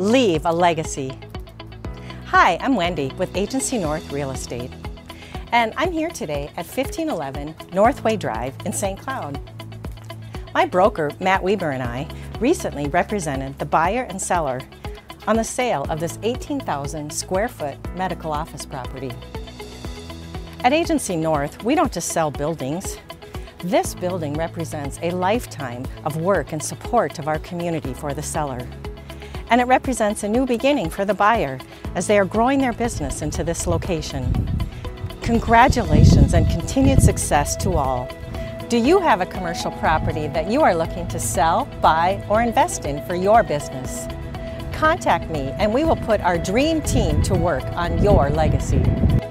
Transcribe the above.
leave a legacy. Hi, I'm Wendy with Agency North Real Estate, and I'm here today at 1511 Northway Drive in St. Cloud. My broker, Matt Weber, and I recently represented the buyer and seller on the sale of this 18,000 square foot medical office property. At Agency North, we don't just sell buildings. This building represents a lifetime of work and support of our community for the seller. And it represents a new beginning for the buyer as they are growing their business into this location. Congratulations and continued success to all. Do you have a commercial property that you are looking to sell, buy, or invest in for your business? Contact me and we will put our dream team to work on your legacy.